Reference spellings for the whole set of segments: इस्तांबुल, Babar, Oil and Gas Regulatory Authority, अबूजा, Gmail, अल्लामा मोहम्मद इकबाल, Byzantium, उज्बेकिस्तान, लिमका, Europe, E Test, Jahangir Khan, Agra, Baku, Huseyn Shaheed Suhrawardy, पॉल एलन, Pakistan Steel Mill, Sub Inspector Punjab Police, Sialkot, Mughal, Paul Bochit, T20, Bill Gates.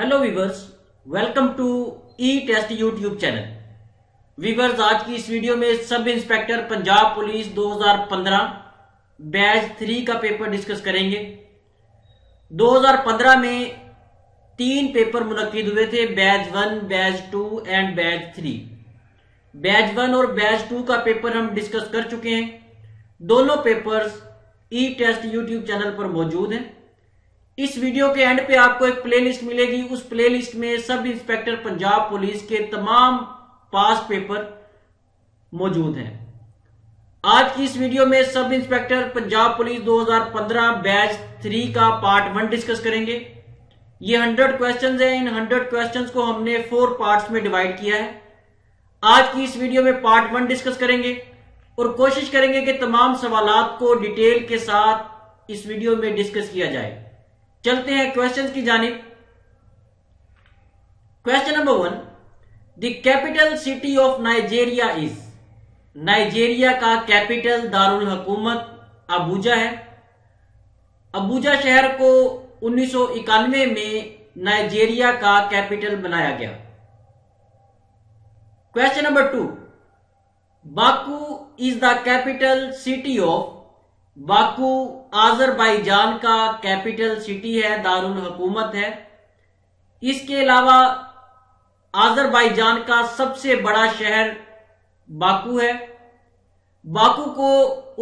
Hello viewers, welcome to E test YouTube channel. Viewers, आज की इस वीडियो में sub inspector Punjab police 2015 batch 3 का पेपर डिस्कस करेंगे। 2015 में 3 पेपर मुनक्किद हुए थे, batch 1, batch 2 and batch 3। Batch 1 और बैच 2 का पेपर हम डिस्कस कर चुके हैं। दोनों papers E test YouTube channel पर मौजूद हैं। इस वीडियो के एंड पे आपको एक प्लेलिस्ट मिलेगी, उस प्लेलिस्ट में सब इंस्पेक्टर पंजाब पुलिस के तमाम पास पेपर मौजूद हैं। आज की इस वीडियो में sub inspector Punjab police 2015 batch 3 का पार्ट 1 डिस्कस करेंगे। ये 100 क्वेश्चंस हैं। इन 100 क्वेश्चंस को हमने 4 पार्ट्स में डिवाइड किया है। आज की इस वीडियो में पार्ट 1 डिस्कस करेंगे और कोशिश करेंगे कि तमाम सवालात को डिटेल के साथ इस वीडियो में डिस्कस किया जाए। चलते हैं क्वेश्चन की जानिब। Question number 1, the capital city of Nigeria is. Nigeria का कैपिटल दारुल हकूमत अबूजा है। अबूजा शहर को 1991 में नाइजेरिया का कैपिटल बनाया गया। Question number 2, Baku is the capital city of. Baku Azerbaijan का कैपिटल सिटी है, दारुल हुकूमत है। इसके अलावा आजरबाईजान का सबसे बड़ा शहर बाकू है। बाकू को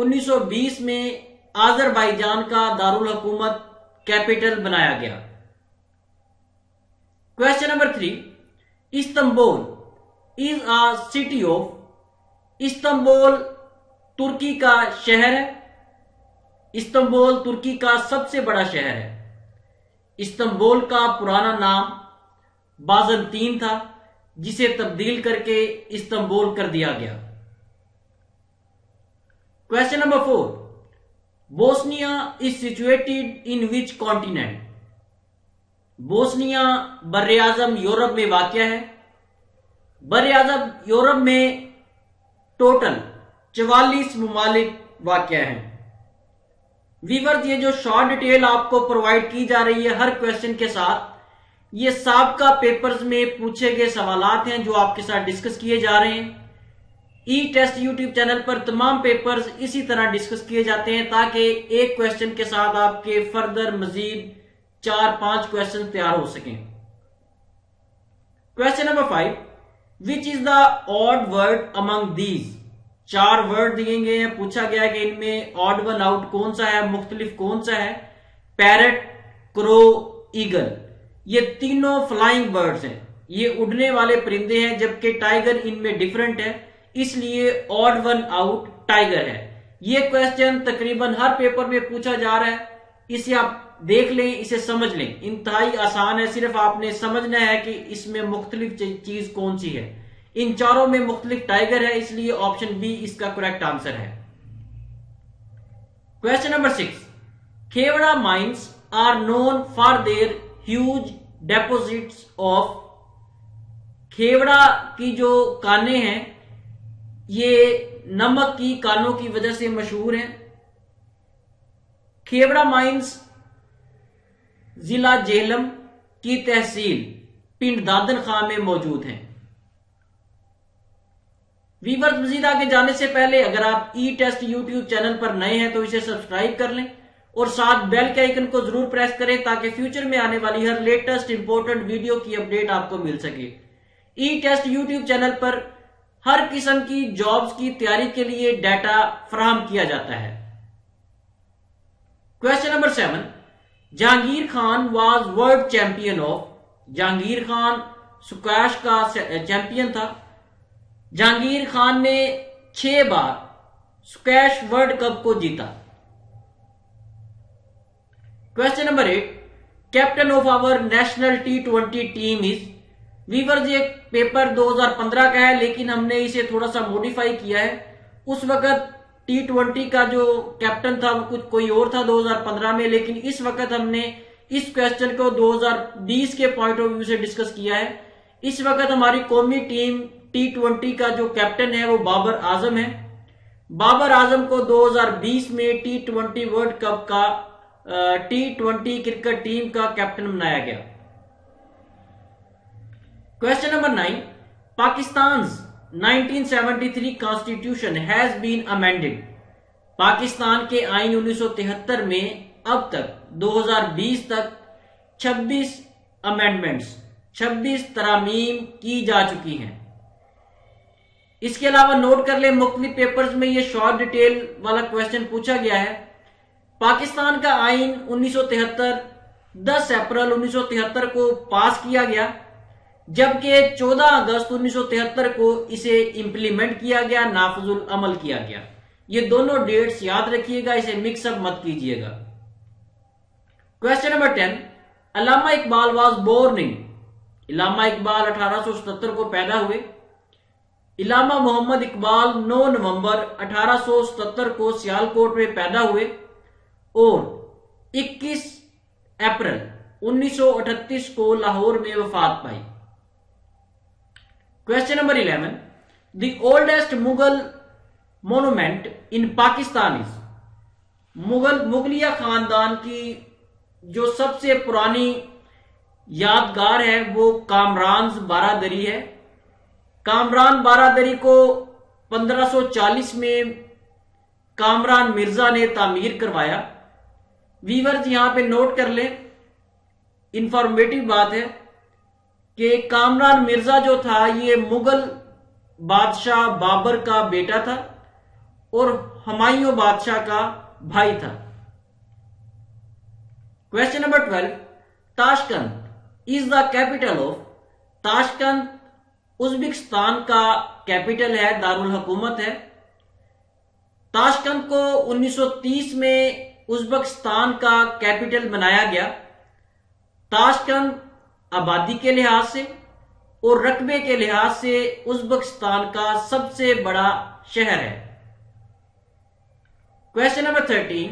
1920 में आजरबाईजान का दारुल हुकूमत कैपिटल बनाया गया। Question number 3, इस्तांबुल is a city of. इस्तांबुल तुर्की का शहर है। इस्तांबुल तुर्की का सबसे बड़ा शहर है। इस्तांबुल का पुराना नाम बाज़ंतीन था, जिसे तब्दील करके इस्तांबुल कर दिया गया। Question number 4, Bosnia is situated in which continent. Bosnia बर्रे आज़म यूरोप में वाक़या है। बर्रे आज़म यूरोप में टोटल 44 ममालिक वाक़या हैं। वीवर्स, ये जो शॉर्ट डिटेल आपको प्रोवाइड की जा रही है हर क्वेश्चन के साथ, ये साबका पेपर्स में पूछे गए सवालात हैं जो आपके साथ डिस्कस किए जा रहे हैं। ई टेस्ट यूट्यूब चैनल पर तमाम पेपर्स इसी तरह डिस्कस किए जाते हैं, ताकि एक क्वेश्चन के साथ आपके फर्दर मजीद 4-5 क्वेश्चन तैयार हो सकें। Question number 5, Which is the odd word among these? 4 word दिए गए हैं। पूछा गया है कि इनमें ऑड वन आउट कौन सा है, मुख्तलिफ कौन सा है। पैरट, क्रो, ईगल, ये तीनों फ्लाइंग बर्ड्स हैं, ये उड़ने वाले परिंदे हैं, जबकि टाइगर इनमें डिफरेंट है, इसलिए ऑड वन आउट टाइगर है। ये क्वेश्चन तकरीबन हर पेपर में पूछा जा रहा है। इसे आप देख लें, इसे समझ लें, इंतहाई आसान है। सिर्फ आपने समझना है कि इसमें मुख्तलिफ चीज कौन सी है। इन चारों में मुख्तलिफ टाइगर है, इसलिए ऑप्शन B इसका करेक्ट आंसर है। Question number 6, Khewra mines are known for their huge deposits of. Khewra की जो काने हैं, ये नमक की कानों की वजह से मशहूर हैं। खेवड़ा माइंस जिला झेलम की तहसील पिंड दादन खां में मौजूद हैं। वीवर्स, मजीद आगे जाने से पहले अगर आप ई टेस्ट यूट्यूब चैनल पर नए हैं तो इसे सब्सक्राइब कर लें और साथ बेल के आइकन को जरूर प्रेस करें, ताकि फ्यूचर में आने वाली हर लेटेस्ट इंपोर्टेंट वीडियो की अपडेट आपको मिल सके। ई टेस्ट यूट्यूब चैनल पर हर किस्म की जॉब्स की तैयारी के लिए डाटा फराहम किया जाता है। Question number 7, Jahangir Khan was world champion of. Jahangir Khan squash का चैंपियन था। जहांगीर खान ने 6 बार स्क्वैश वर्ल्ड कप को जीता। Question number 8, captain of our national T20 team is. Viewers, ये पेपर 2015 का है, लेकिन हमने इसे थोड़ा सा मॉडिफाई किया है। उस वक्त T20 का जो कैप्टन था वो कुछ कोई और था 2015 में, लेकिन इस वक्त हमने इस क्वेश्चन को 2020 के पॉइंट ऑफ व्यू से डिस्कस किया है। इस वक्त हमारी कौमी टीम T20 का जो कैप्टन है वो बाबर आजम है। बाबर आजम को 2020 में T20 वर्ल्ड कप का T20 क्रिकेट टीम का कैप्टन बनाया गया। Question number 9. Pakistan's 1973 Constitution has been amended. Pakistan के आइन 1973 में अब तक 2020 तक 26 अमेंडमेंट्स 26 तरामीम की जा चुकी हैं। इसके अलावा नोट कर ले मुख्तलिफ पेपर्स में ये शॉर्ट डिटेल वाला क्वेश्चन पूछा गया है। पाकिस्तान का आइन 1973 10 अप्रैल 1973 को पास किया गया, जबकि 14 अगस्त 1973 को इसे इम्प्लीमेंट किया गया, नाफिजुल अमल किया गया। ये दोनों डेट्स याद रखिएगा, इसे मिक्सअप मत कीजिएगा। Question number 10. Allama Iqbal was born in, Allama Iqbal 1877 को पैदा हुए। अल्लामा मोहम्मद इकबाल 9 नवंबर 1877 को सियालकोट में पैदा हुए और 21 अप्रैल 1938 को लाहौर में वफात पाई। Question number 11. The oldest Mughal monument in Pakistan is, मुगलिया खानदान की जो सबसे पुरानी यादगार है वो कामरान बारादरी है। कामरान बारादरी को 1540 में कामरान मिर्जा ने तामीर करवाया। वीवर्स यहां पे नोट कर लें, इंफॉर्मेटिव बात है कि कामरान मिर्जा जो था ये मुगल बादशाह बाबर का बेटा था और हुमायूं बादशाह का भाई था। Question number 12. Tashkent is the capital of, Tashkent उज्बेकिस्तान का कैपिटल है, दारुल हुकूमत है। ताशकंद को 1930 में उज्बेकिस्तान का कैपिटल बनाया गया। ताशकंद आबादी के लिहाज से और रकबे के लिहाज से उज्बेकिस्तान का सबसे बड़ा शहर है। Question number 13.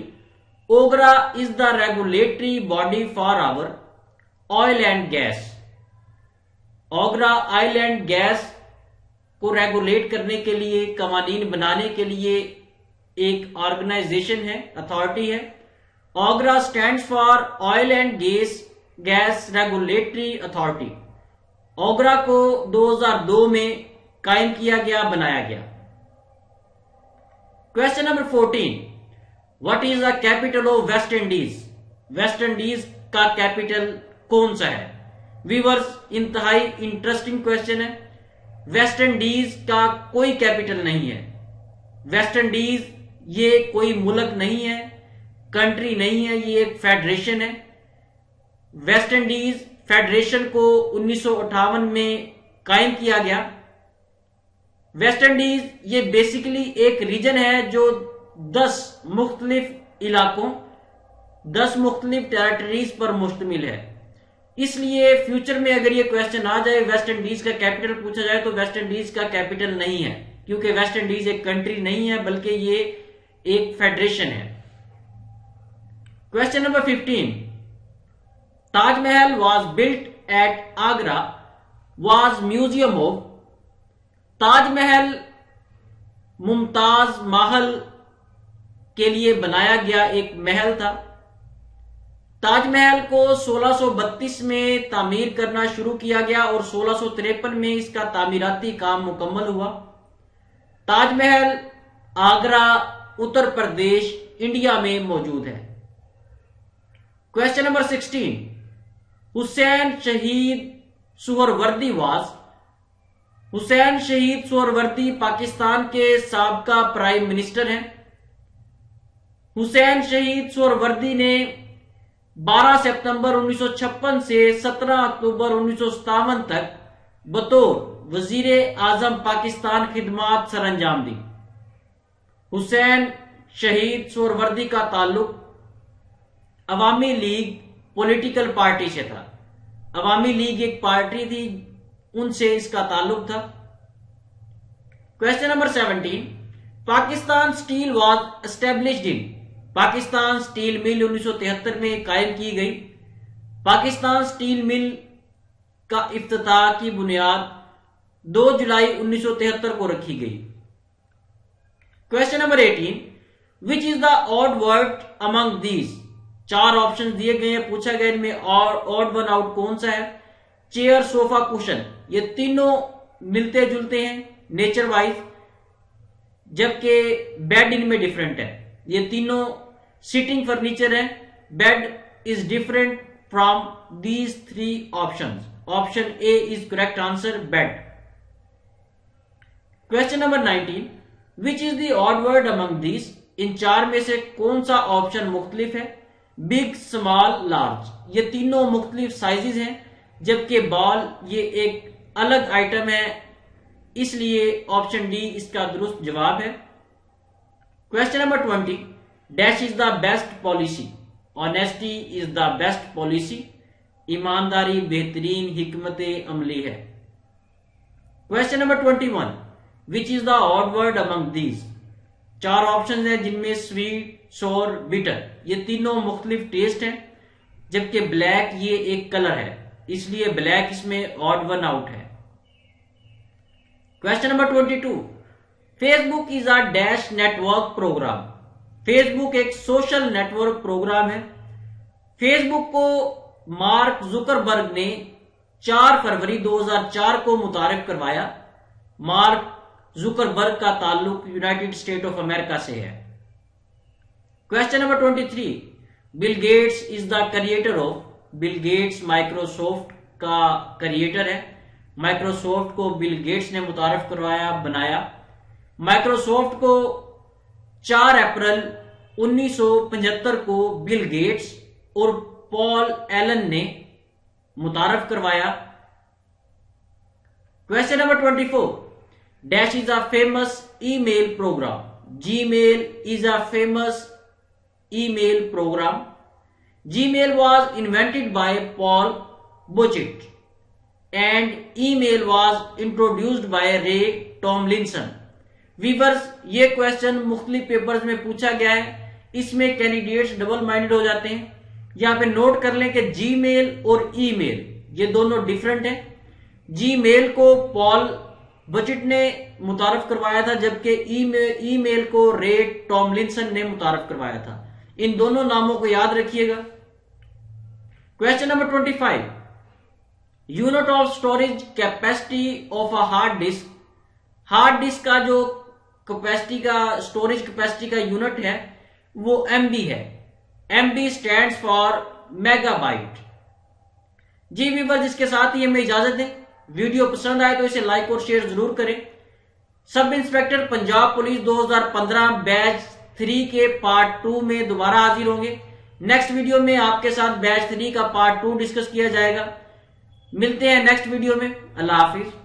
OGRA is the regulatory body for our oil and gas, OGRA oil and gas को रेगुलेट करने के लिए, कवानीन बनाने के लिए एक ऑर्गेनाइजेशन है, अथॉरिटी है। OGRA stands for oil and gas regulatory authority. OGRA को 2002 में कायम किया गया, बनाया गया। Question number 14. What is the capital of West Indies, West Indies का कैपिटल कौन सा है? व्यूअर्स इंतहाई इंटरेस्टिंग क्वेश्चन है। वेस्ट इंडीज का कोई कैपिटल नहीं है। वेस्ट इंडीज ये कोई मुल्क नहीं है, कंट्री नहीं है, ये एक फेडरेशन है। वेस्ट इंडीज फेडरेशन को 1958 में कायम किया गया। वेस्ट इंडीज ये बेसिकली एक रीजन है जो 10 मुख्तलिफ इलाकों, 10 मुख्तलिफ टेरिटरीज पर मुश्तमिल है। इसलिए फ्यूचर में अगर ये क्वेश्चन आ जाए, वेस्ट इंडीज का कैपिटल पूछा जाए, तो वेस्ट इंडीज का कैपिटल नहीं है, क्योंकि वेस्ट इंडीज एक कंट्री नहीं है बल्कि ये एक फेडरेशन है। Question number 15. Taj Mahal was built at Agra was museum of, Taj Mahal Mumtaz Mahal के लिए बनाया गया एक महल था। ताजमहल को 1632 में तामीर करना शुरू किया गया और 1653 में इसका तामीराती काम मुकम्मल हुआ। ताजमहल आगरा, उत्तर प्रदेश, इंडिया में मौजूद है। Question number 16. हुसैन शहीद सुहरवर्दी वास, हुसैन शहीद सुहरावर्दी पाकिस्तान के साबका प्राइम मिनिस्टर हैं। हुसैन शहीद सुहरावर्दी ने 12 सितंबर 1956 से 17 अक्टूबर 1957 तक बतौर वजीरे आजम पाकिस्तान खिदमात सर अंजाम दी। हुसैन शहीद सुहरावर्दी का ताल्लुक अवामी लीग पॉलिटिकल पार्टी से था। अवामी लीग एक पार्टी थी, उनसे इसका ताल्लुक था। Question number 17. Pakistan steel was established in, Pakistan steel mill 1973 में कायम की गई। पाकिस्तान स्टील मिल का इफ्तिताह की बुनियाद 2 जुलाई 1973 को रखी गई। Question number 18. Which is the odd word among these, 4 option दिए गए हैं, पूछा गया इनमें और ऑड वन आउट कौन सा है। चेयर, सोफा, कुशन, ये तीनों मिलते जुलते हैं नेचर वाइज, जबकि बेड इनमें डिफरेंट है। ये तीनों सिटिंग फर्नीचर है। Bed is different from these three options. Option A is correct answer, bed. Question number 19, which is the odd word among these. इन चार में से कौन सा ऑप्शन मुख्तलिफ है? बिग, स्मॉल, लार्ज, ये तीनों मुख्तलिफ साइजेस हैं, जबकि बॉल ये एक अलग आइटम है, इसलिए ऑप्शन डी इसका दुरुस्त जवाब है। Question number 20, dash is the best policy. Honesty is the best policy, ईमानदारी बेहतरीन हिकमत अमली है। Question number 21, which is the odd word among these. चार ऑप्शन हैं जिनमें स्वीट, सोर, बिटर, ये तीनों मुख्तलिफ टेस्ट हैं, जबकि ब्लैक ये एक कलर है, इसलिए ब्लैक इसमें ऑड वन आउट है। Question number 22, Facebook is a dash network program. Facebook एक सोशल नेटवर्क प्रोग्राम है। फेसबुक को मार्क जुकरबर्ग ने 4 फरवरी 2004 को मुतारिफ करवाया। मार्क जुकरबर्ग का ताल्लुक यूनाइटेड स्टेट ऑफ अमेरिका से है। Question number 23, Bill Gates is the creator of. Bill Gates Microsoft का क्रिएटर है। माइक्रोसॉफ्ट को बिल गेट्स ने मुतारिफ करवाया, बनाया। माइक्रोसॉफ्ट को 4 अप्रैल 1975 को बिल गेट्स और पॉल एलन ने मुतारिफ करवाया। Question number 24, dash is a famous email program. Gmail is a famous email program. Gmail was invented by Paul Buchheit and email was introduced by Ray Tomlinson. Viewers, ये question मुख्तलिफ papers में पूछा गया है, इसमें कैंडिडेट्स डबल माइंडेड हो जाते हैं। यहाँ पे नोट कर लें कि जीमेल और ईमेल ये दोनों डिफरेंट हैं। जीमेल को पॉल बचिट ने मुतारफ करवाया था, जबकि ईमेल को रे टॉमलिंसन ने मुतारफ करवाया था। इन दोनों नामों को याद रखिएगा। Question number 25, unit of storage capacity of a hard disk. Hard disk का जो कैपेसिटी का स्टोरेज कैपेसिटी का यूनिट है वो एमबी है। MB stands for megabyte. जी व्यूअर्स, इसके साथ ही हमें इजाजत दें। वीडियो पसंद आए तो इसे लाइक और शेयर जरूर करें। Sub inspector Punjab police 2015 batch 3 के पार्ट 2 में दोबारा हाजिर होंगे। नेक्स्ट वीडियो में आपके साथ बैच 3 का पार्ट 2 डिस्कस किया जाएगा। मिलते हैं नेक्स्ट वीडियो में। अल्लाह हाफिज।